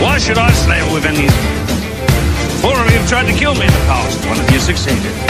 Why should I stay within these? Four of you have tried to kill me in the past. One of you succeeded.